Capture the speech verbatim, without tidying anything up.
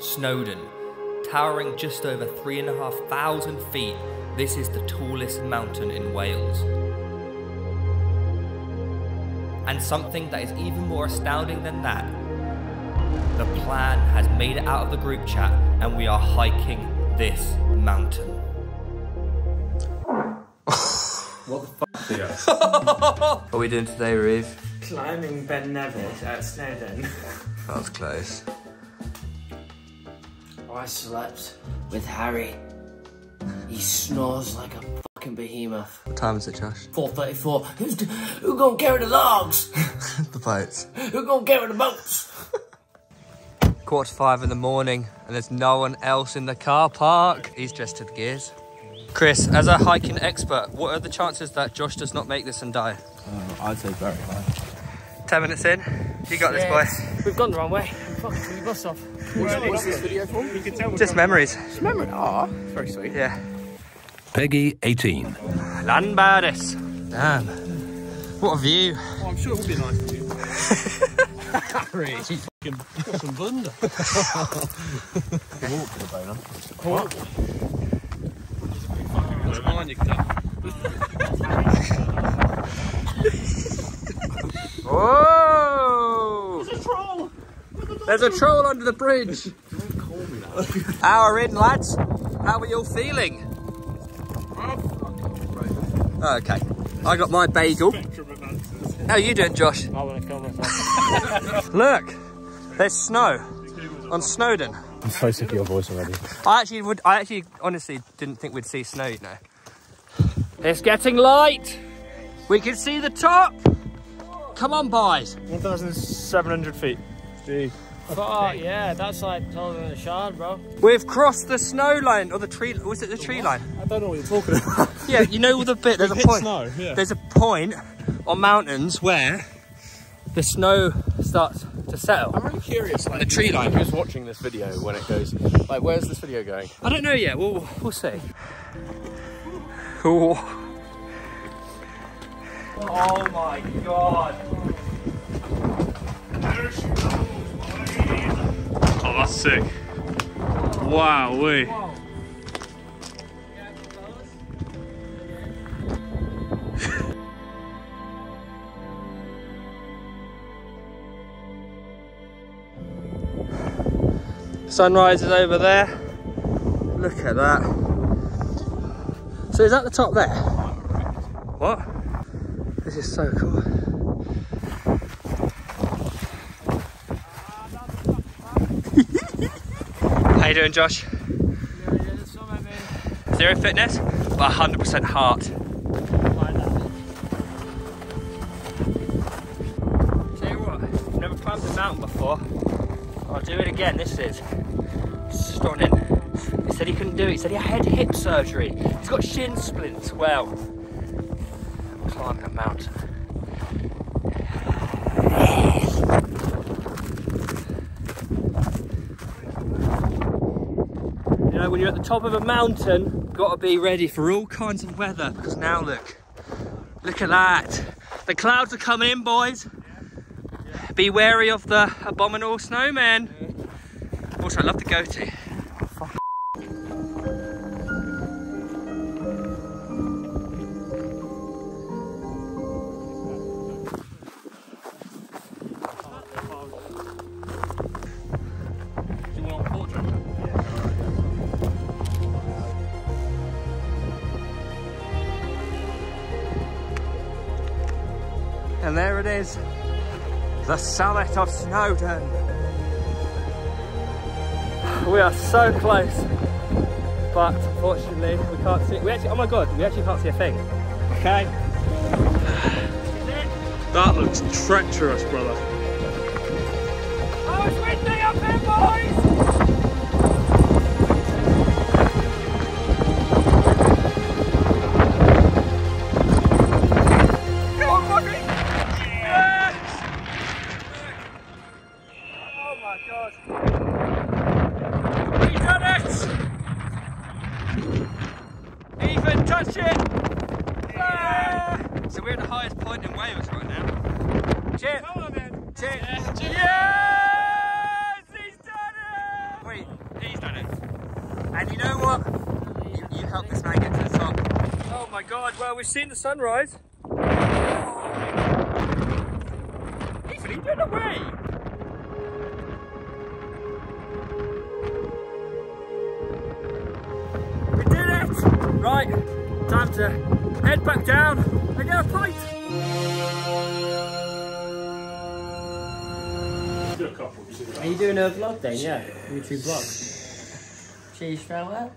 Snowdon. Towering just over three and a half thousand feet, this is the tallest mountain in Wales. And something that is even more astounding than that, the plan has made it out of the group chat and we are hiking this mountain. What the fuck, dear? What are we doing today, Reeve? Climbing Ben Nevis at Snowdon. That was close. I slept with Harry. He snores like a fucking behemoth. What time is it, Josh? four thirty-four. Who's who gonna carry the logs? The boats. Who gonna carry the boats? Quarter to five in the morning, and there's no one else in the car park. He's dressed to the gears. Chris, as a hiking expert, what are the chances that Josh does not make this and die? Um, I'd say very high. Ten minutes in, you got yeah, this, boy. We've gone the wrong way. Fuck, we bust off. What's, what's this video for? You can tell just memories. Just memories. Ah, oh, very sweet. Yeah. Peggy, eighteen. Lambares. Damn. What a view. Oh, I'm sure it would be nice to you. Harry. Fucking fucking blunder. Walk for the boner. Walk. Oh! There's a troll! There's a troll under the bridge! Don't call me that. Hour in, lads. How are you all feeling? Okay. I got my bagel. How are you doing, Josh? I want to kill myself. Look! There's snow on Snowdon. I'm so sick of your voice already. I actually would. I actually honestly didn't think we'd see snow, you know. It's getting light. We can see the top. Come on, boys. one thousand seven hundred feet. Gee. Oh, yeah, that's like taller than a shard, bro. We've crossed the snow line, or the tree, was it the tree line? I don't know what you're talking about. Yeah, you know the bit, there's a point. Snow, yeah. There's a point on mountains where the snow starts to settle. I'm really curious, like, the tree line. Who's watching this video when it goes, like, where's this video going? I don't know yet, we'll, we'll see. Ooh. Oh my god! Oh, that's sick! Wow, wee! Sunrise is over there. Look at that. So is that the top there? What? This is so cool. How you doing, Josh? Zero fitness, but one hundred percent heart. Tell you what, I've never climbed a mountain before. I'll do it again, this is stunning. He said he couldn't do it, he said he had hip surgery. He's got shin splints, well. I'm climbing a mountain. You know, when you're at the top of a mountain, you've got to be ready for all kinds of weather, because now look, look at that. The clouds are coming in, boys. Yeah. Yeah. Be wary of the abominable snowman. Yeah. Also, I love the goatee. And there it is, the summit of Snowdon. We are so close, but unfortunately we can't see. We actually, oh my god, we actually can't see a thing. Okay. That looks treacherous, brother. Oh, it's windy up here, boys! Harry. He's done it. And you know what? You, you helped this man get to the top. Oh my God, well, we've seen the sunrise. Oh. He's been away. We did it! Right, time to head back down and get a pint. Are you doing a vlog then? Yeah, YouTube vlog. Cheers, farewell.